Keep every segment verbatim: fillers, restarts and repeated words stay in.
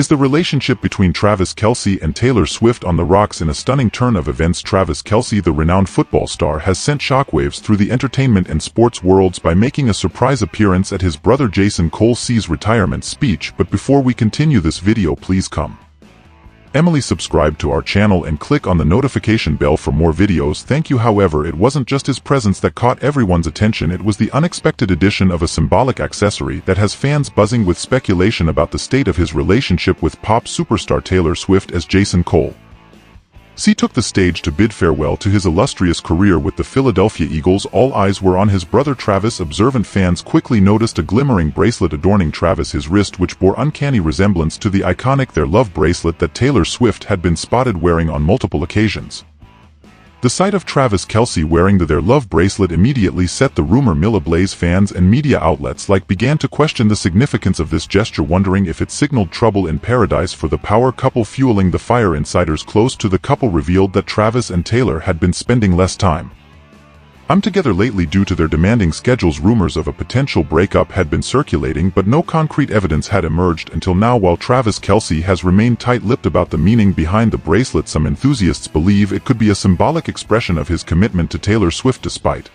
is the relationship between Travis Kelce and Taylor Swift on the rocks. In a stunning turn of events, Travis Kelce, the renowned football star, has sent shockwaves through the entertainment and sports worlds by making a surprise appearance at his brother Jason Kelce's retirement speech. But before we continue this video, please come. Emily, subscribe to our channel and click on the notification bell for more videos. Thank you. However, it wasn't just his presence that caught everyone's attention. It was the unexpected addition of a symbolic accessory that has fans buzzing with speculation about the state of his relationship with pop superstar Taylor Swift, as Jason Kelce took the stage to bid farewell to his illustrious career with the Philadelphia Eagles. All eyes were on his brother Travis. Observant fans quickly noticed a glimmering bracelet adorning Travis's wrist, which bore uncanny resemblance to the iconic Their Love bracelet that Taylor Swift had been spotted wearing on multiple occasions. The sight of Travis Kelce wearing the Their Love bracelet immediately set the rumor mill ablaze. Fans and media outlets like began to question the significance of this gesture, wondering if it signaled trouble in paradise for the power couple. Fueling the fire, insiders close to the couple revealed that Travis and Taylor had been spending less time I'm together lately due to their demanding schedules. Rumors of a potential breakup had been circulating, but no concrete evidence had emerged until now. While Travis Kelce has remained tight-lipped about the meaning behind the bracelet, some enthusiasts believe it could be a symbolic expression of his commitment to Taylor Swift. Despite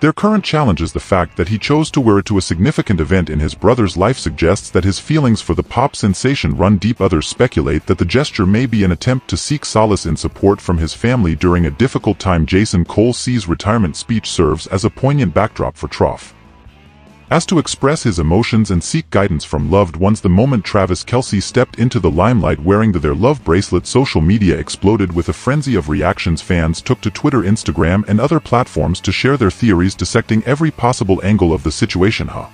their current challenges, the fact that he chose to wear it to a significant event in his brother's life suggests that his feelings for the pop sensation run deep. Others speculate that the gesture may be an attempt to seek solace in support from his family during a difficult time. Jason Kelce's retirement speech serves as a poignant backdrop for Trav as to express his emotions and seek guidance from loved ones. The moment Travis Kelce stepped into the limelight wearing the Their Love bracelet, social media exploded with a frenzy of reactions. Fans took to Twitter, Instagram, and other platforms to share their theories, dissecting every possible angle of the situation. Huh?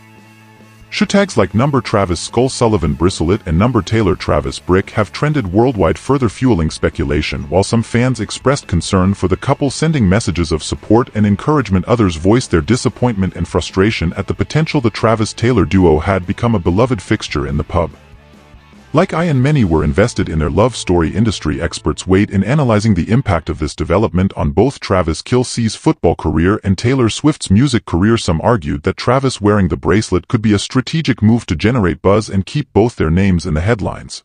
Hashtags like number Travis Skull Sullivan Bristlet and number Taylor Travis Brick have trended worldwide, further fueling speculation. While some fans expressed concern for the couple, sending messages of support and encouragement, others voiced their disappointment and frustration at the potential. The Travis-Taylor duo had become a beloved fixture in the pub. Like I and many were invested in their love story. Industry experts weighed in, analyzing the impact of this development on both Travis Kelce's football career and Taylor Swift's music career. Some argued that Travis wearing the bracelet could be a strategic move to generate buzz and keep both their names in the headlines.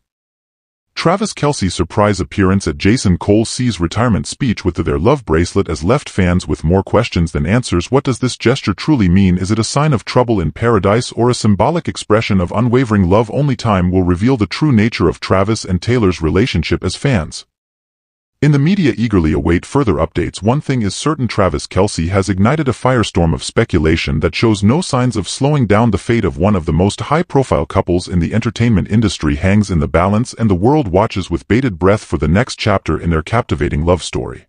Travis Kelce's surprise appearance at Jason Kelce's retirement speech with the Their Love bracelet has left fans with more questions than answers. What does this gesture truly mean? Is it a sign of trouble in paradise or a symbolic expression of unwavering love? Only time will reveal the true nature of Travis and Taylor's relationship, as fans in the media eagerly await further updates. One thing is certain, Travis Kelce has ignited a firestorm of speculation that shows no signs of slowing down. The fate of one of the most high-profile couples in the entertainment industry hangs in the balance, and the world watches with bated breath for the next chapter in their captivating love story.